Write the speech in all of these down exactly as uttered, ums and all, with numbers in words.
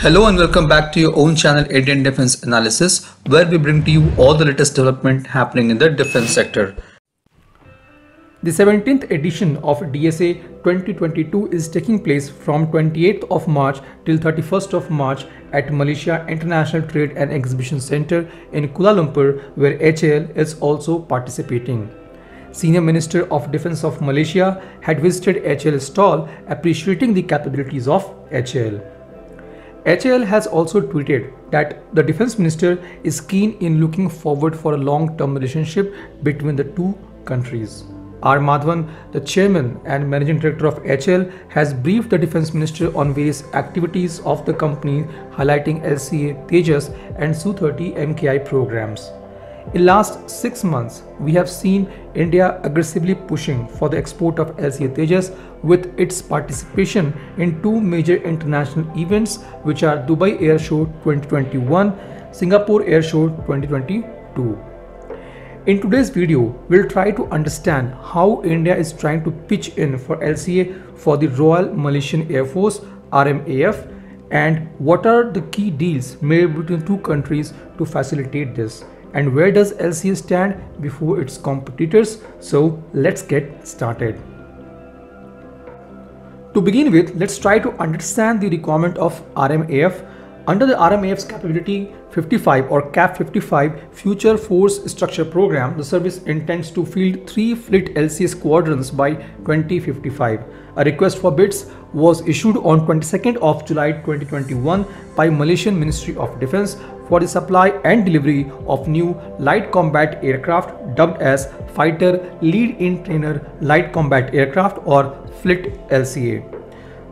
Hello and welcome back to your own channel Indian Defence Analysis, where we bring to you all the latest development happening in the defence sector. The seventeenth edition of D S A twenty twenty-two is taking place from twenty-eighth of March till thirty-first of March at Malaysia International Trade and Exhibition Centre in Kuala Lumpur, where H A L is also participating. Senior Minister of Defence of Malaysia had visited H A L stall, appreciating the capabilities of H A L. H A L has also tweeted that the Defence Minister is keen in looking forward for a long-term relationship between the two countries. R. Madhavan, the Chairman and Managing Director of H A L, has briefed the Defence Minister on various activities of the company, highlighting L C A Tejas and S U thirty M K I programs. In the last six months, we have seen India aggressively pushing for the export of L C A Tejas with its participation in two major international events, which are Dubai Air Show twenty twenty-one, Singapore Air Show twenty twenty-two. In today's video, we'll try to understand how India is trying to pitch in for L C A for the Royal Malaysian Air Force R M A F, and what are the key deals made between two countries to facilitate this. And where does L C A stand before its competitors? So let's get started. To begin with, let's try to understand the requirement of R M A F. Under the R M A F's Capability fifty-five or C A P fifty-five Future Force Structure Program, the service intends to field three FLIT L C A squadrons by twenty fifty-five. A request for bids was issued on twenty-second of July twenty twenty-one by Malaysian Ministry of Defence for the supply and delivery of new light combat aircraft dubbed as Fighter Lead-In Trainer Light Combat Aircraft or FLIT L C A.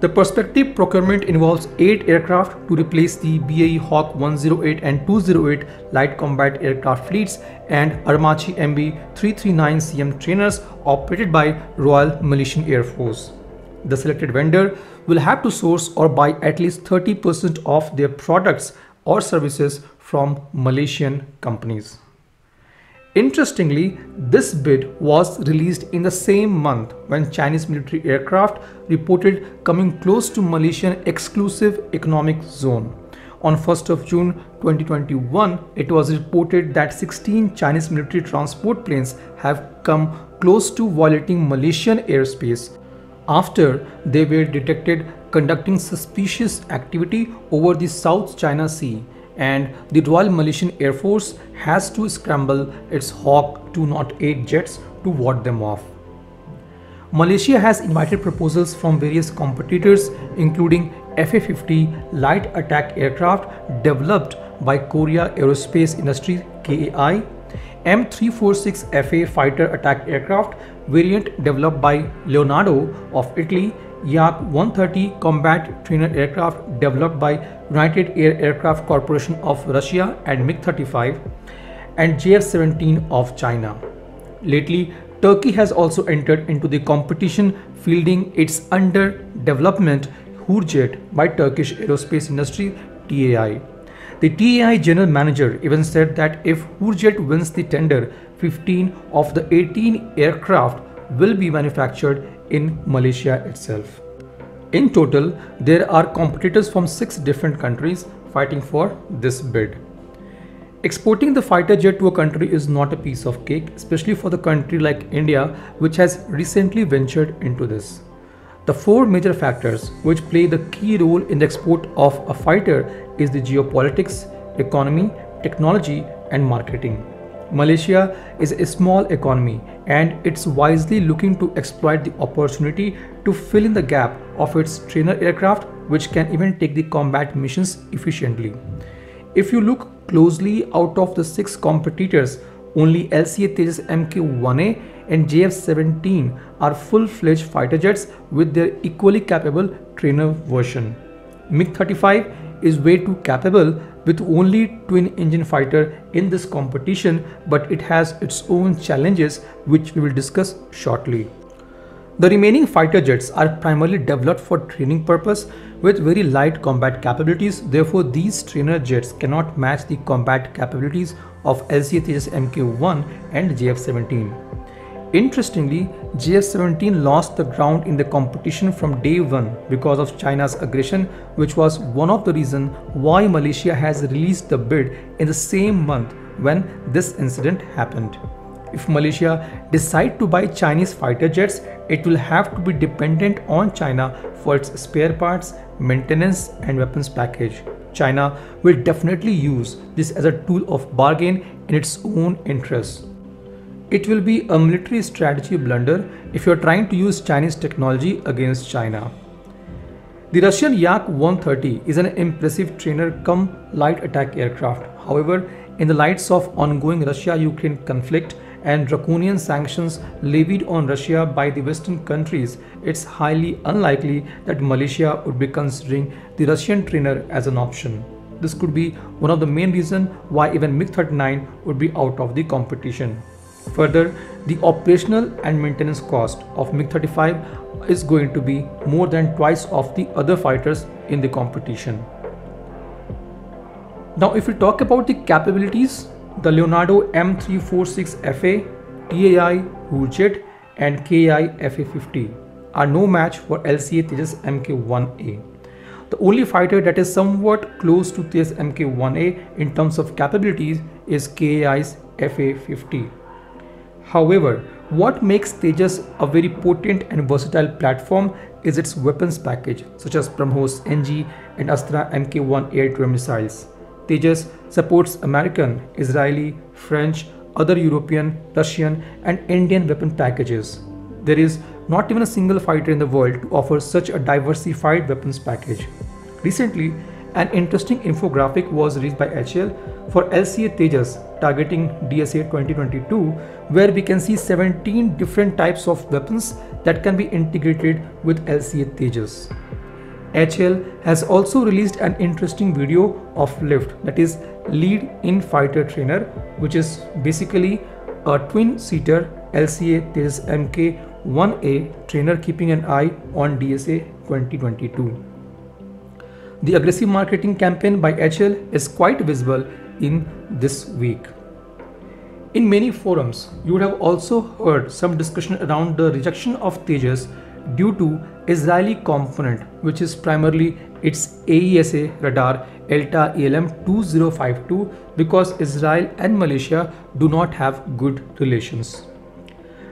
The prospective procurement involves eight aircraft to replace the B A E Hawk one oh eight and two oh eight light combat aircraft fleets and Aermacchi M B three three nine C M trainers operated by Royal Malaysian Air Force. The selected vendor will have to source or buy at least thirty percent of their products or services from Malaysian companies. Interestingly, this bid was released in the same month when Chinese military aircraft reported coming close to Malaysian exclusive economic zone. On first of June twenty twenty-one, it was reported that sixteen Chinese military transport planes have come close to violating Malaysian airspace after they were detected conducting suspicious activity over the South China Sea. And the Royal Malaysian Air Force has to scramble its Hawk two oh eight jets to ward them off. Malaysia has invited proposals from various competitors, including F A fifty light attack aircraft developed by Korea Aerospace Industries K A I, M three four six F A fighter attack aircraft variant developed by Leonardo of Italy, Yak one thirty combat trainer aircraft developed by United Air Aircraft Corporation of Russia and MiG thirty-five, and J F seventeen of China. Lately, Turkey has also entered into the competition, fielding its under development Hurjet by Turkish Aerospace Industry T A I. The T A I General Manager even said that if Hurjet wins the tender, fifteen of the eighteen aircraft will be manufactured in Malaysia itself. In total, there are competitors from six different countries fighting for this bid. Exporting the fighter jet to a country is not a piece of cake, especially for the country like India, which has recently ventured into this. The four major factors which play the key role in the export of a fighter is the geopolitics, economy, technology, and marketing. Malaysia is a small economy and it's wisely looking to exploit the opportunity to fill in the gap of its trainer aircraft, which can even take the combat missions efficiently. If you look closely, out of the six competitors, only L C A Tejas M K one A and J F seventeen are full-fledged fighter jets with their equally capable trainer version. MiG thirty-five is way too capable with only twin engine fighter in this competition, but it has its own challenges which we will discuss shortly. The remaining fighter jets are primarily developed for training purpose with very light combat capabilities. Therefore, these trainer jets cannot match the combat capabilities of L C A Tejas M K one and J F seventeen. Interestingly, J F seventeen lost the ground in the competition from day one because of China's aggression, which was one of the reasons why Malaysia has released the bid in the same month when this incident happened. If Malaysia decides to buy Chinese fighter jets, it will have to be dependent on China for its spare parts, maintenance and weapons package. China will definitely use this as a tool of bargain in its own interests. It will be a military strategy blunder if you are trying to use Chinese technology against China. The Russian Yak one thirty is an impressive trainer cum light attack aircraft. However, in the lights of ongoing Russia-Ukraine conflict and draconian sanctions levied on Russia by the Western countries, it's highly unlikely that Malaysia would be considering the Russian trainer as an option. This could be one of the main reasons why even MiG thirty-nine would be out of the competition. Further, the operational and maintenance cost of MiG thirty-five is going to be more than twice of the other fighters in the competition. Now, if we talk about the capabilities, the Leonardo M three forty-six F A, T A I, Hurjet and K A I F A fifty are no match for L C A Tejas M K one A. The only fighter that is somewhat close to Tejas M K one A in terms of capabilities is K A I's F A fifty. However, what makes Tejas a very potent and versatile platform is its weapons package, such as BrahMos N G and Astra M K one air-to-air missiles. Tejas supports American, Israeli, French, other European, Russian and Indian weapon packages. There is not even a single fighter in the world to offer such a diversified weapons package. Recently, an interesting infographic was released by H A L for L C A Tejas targeting D S A twenty twenty-two, where we can see seventeen different types of weapons that can be integrated with L C A Tejas. H A L has also released an interesting video of LIFT, that is Lead in Fighter Trainer, which is basically a twin-seater L C A Tejas M K one A trainer keeping an eye on D S A twenty twenty-two. The aggressive marketing campaign by H A L is quite visible in this week. In many forums, you would have also heard some discussion around the rejection of Tejas due to Israeli component, which is primarily its A E S A radar ELTA E L M twenty fifty-two, because Israel and Malaysia do not have good relations.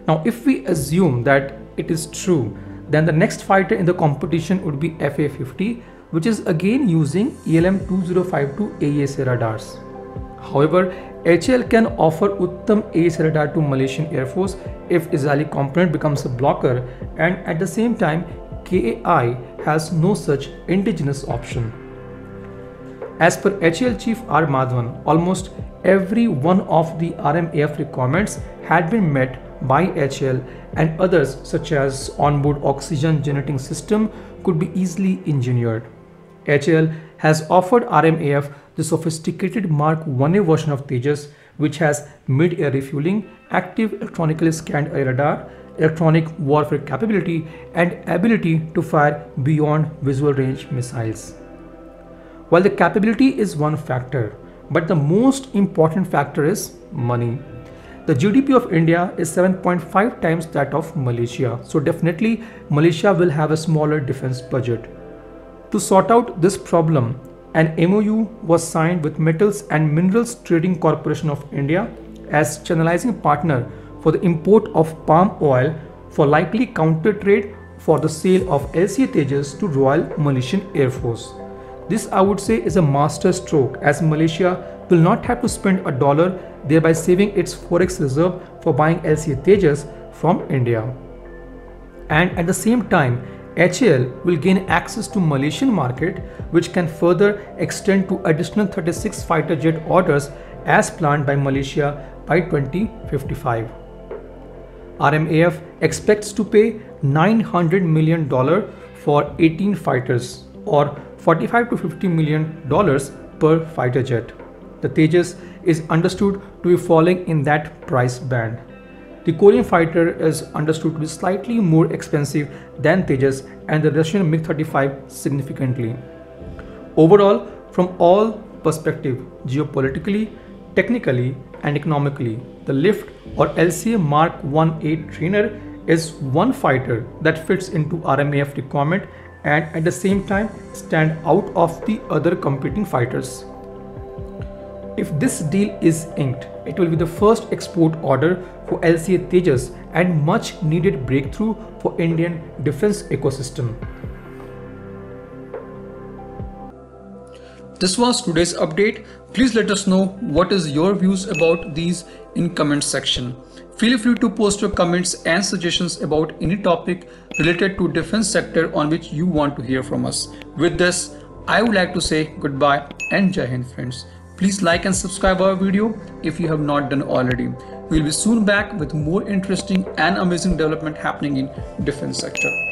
Now, if we assume that it is true, then the next fighter in the competition would be F A fifty, which is again using E L M twenty fifty-two A E S A radars. However, H A L can offer Uttam A E S radar to Malaysian Air Force if Israeli component becomes a blocker, and at the same time K A I has no such indigenous option. As per H A L Chief R. Madhavan, almost every one of the R M A F requirements had been met by H A L, and others such as onboard oxygen generating system could be easily engineered. H A L has offered R M A F the sophisticated Mark one A version of Tejas, which has mid-air refueling, active electronically scanned air radar, electronic warfare capability and ability to fire beyond visual range missiles. While the capability is one factor, but the most important factor is money. The G D P of India is seven point five times that of Malaysia, so definitely Malaysia will have a smaller defense budget. To sort out this problem, an M O U was signed with Metals and Minerals Trading Corporation of India as channelizing partner for the import of palm oil for likely counter trade for the sale of L C A Tejas to Royal Malaysian Air Force. This, I would say, is a master stroke, as Malaysia will not have to spend a dollar, thereby saving its forex reserve for buying L C A Tejas from India. And at the same time, H A L will gain access to Malaysian market, which can further extend to additional thirty-six fighter jet orders as planned by Malaysia by twenty fifty-five. R M A F expects to pay nine hundred million dollars for eighteen fighters, or forty-five to fifty million dollars per fighter jet. The Tejas is understood to be falling in that price band. The Korean fighter is understood to be slightly more expensive than Tejas, and the Russian MiG thirty-five significantly. Overall, from all perspectives, geopolitically, technically and economically, The lift or L C A Mark one eight trainer is one fighter that fits into R M A F requirement and at the same time stand out of the other competing fighters. If this deal is inked, it will be the first export order for L C A Tejas and much needed breakthrough for Indian defense ecosystem. This was today's update. Please let us know what is your views about these in comment section. Feel free to post your comments and suggestions about any topic related to defense sector on which you want to hear from us. With this, I would like to say goodbye and Jai Hind friends. Please like and subscribe our video if you have not done already. We'll be soon back with more interesting and amazing development happening in defense sector.